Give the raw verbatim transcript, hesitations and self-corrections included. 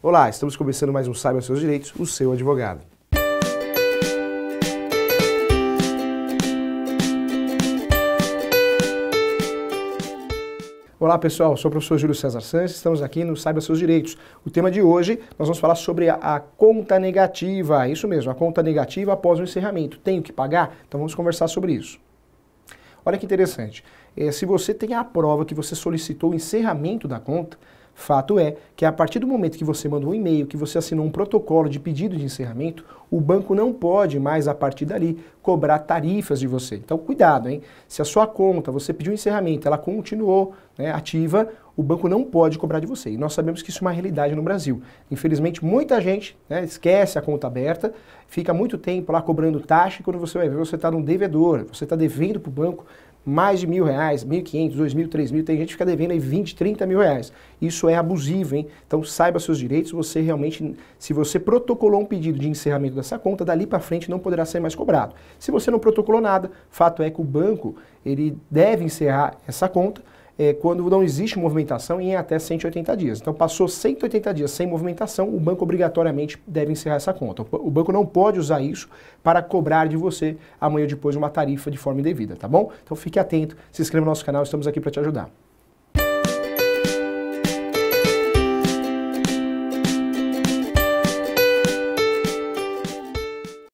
Olá, estamos começando mais um Saiba Seus Direitos, o seu advogado. Olá pessoal, sou o professor Júlio César Sanchez, estamos aqui no Saiba Seus Direitos. O tema de hoje, nós vamos falar sobre a, a conta negativa, isso mesmo, a conta negativa após o encerramento. Tenho que pagar? Então vamos conversar sobre isso. Olha que interessante, é, se você tem a prova que você solicitou o encerramento da conta, fato é que a partir do momento que você mandou um e-mail, que você assinou um protocolo de pedido de encerramento, o banco não pode mais, a partir dali, cobrar tarifas de você. Então cuidado, hein? Se a sua conta, você pediu encerramento, ela continuou, né, ativa, o banco não pode cobrar de você. E nós sabemos que isso é uma realidade no Brasil. Infelizmente, muita gente, né, esquece a conta aberta, fica muito tempo lá cobrando taxa e quando você vai ver, você está num devedor, você está devendo para o banco mais de mil reais, mil e quinhentos, dois mil, três mil, tem gente que fica devendo aí vinte, trinta mil reais. Isso é abusivo, hein? Então saiba seus direitos, você realmente, se você protocolou um pedido de encerramento dessa conta, dali para frente não poderá ser mais cobrado. Se você não protocolou nada, fato é que o banco, ele deve encerrar essa conta, É, quando não existe movimentação em até cento e oitenta dias. Então passou cento e oitenta dias sem movimentação, o banco obrigatoriamente deve encerrar essa conta. O banco não pode usar isso para cobrar de você amanhã ou depois uma tarifa de forma indevida, tá bom? Então fique atento, se inscreva no nosso canal, estamos aqui para te ajudar.